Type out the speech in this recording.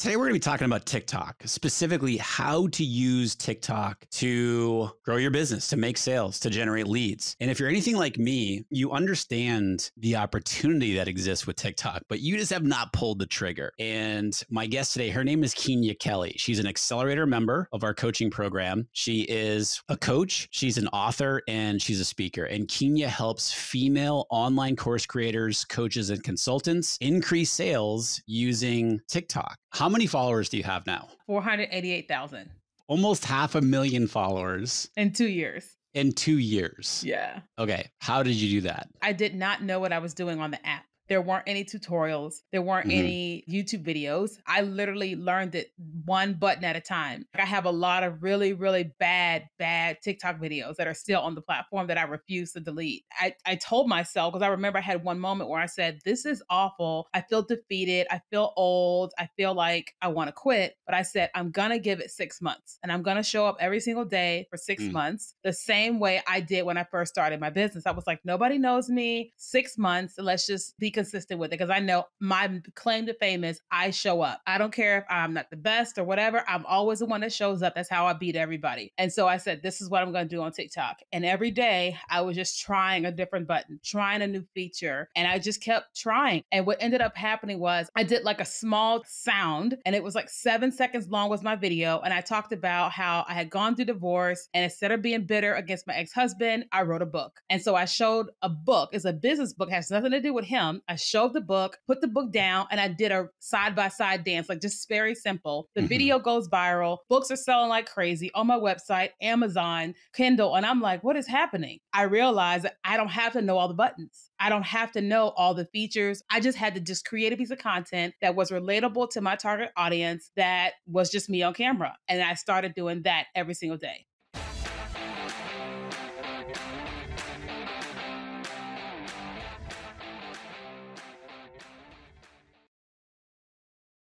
Today, we're going to be talking about TikTok, specifically how to use TikTok to grow your business, to make sales, to generate leads. And if you're anything like me, you understand the opportunity that exists with TikTok, but you just have not pulled the trigger. And my guest today, her name is Keenya Kelly. She's an accelerator member of our coaching program. She is a coach, she's an author, and she's a speaker. And Keenya helps female online course creators, coaches, and consultants increase sales using TikTok. How many followers do you have now? 488,000. Almost 500,000 followers. In 2 years. In 2 years. Yeah. Okay. How did you do that? I did not know what I was doing on the app. There weren't any tutorials. There weren't any YouTube videos. I literally learned it one button at a time. I have a lot of really, really bad TikTok videos that are still on the platform that I refuse to delete. I told myself, because I remember I had one moment where I said, this is awful. I feel defeated. I feel old. I feel like I want to quit. But I said, I'm going to give it 6 months and I'm going to show up every single day for six months, the same way I did when I first started my business. I was like, nobody knows me. 6 months. Let's just be consistent with it, because I know my claim to fame is I show up. I don't care if I'm not the best or whatever. I'm always the one that shows up. That's how I beat everybody. And so I said, this is what I'm going to do on TikTok. And every day I was just trying a different button, trying a new feature. And I just kept trying. And what ended up happening was I did like a small sound, and it was like 7 seconds long was my video. And I talked about how I had gone through divorce, and instead of being bitter against my ex-husband, I wrote a book. And so I showed a book. It's a business book. It has nothing to do with him. I showed the book, put the book down, and I did a side-by-side dance, like just very simple. The video goes viral. Books are selling like crazy on my website, Amazon, Kindle. And I'm like, what is happening? I realized that I don't have to know all the buttons. I don't have to know all the features. I just had to just create a piece of content that was relatable to my target audience that was just me on camera. And I started doing that every single day.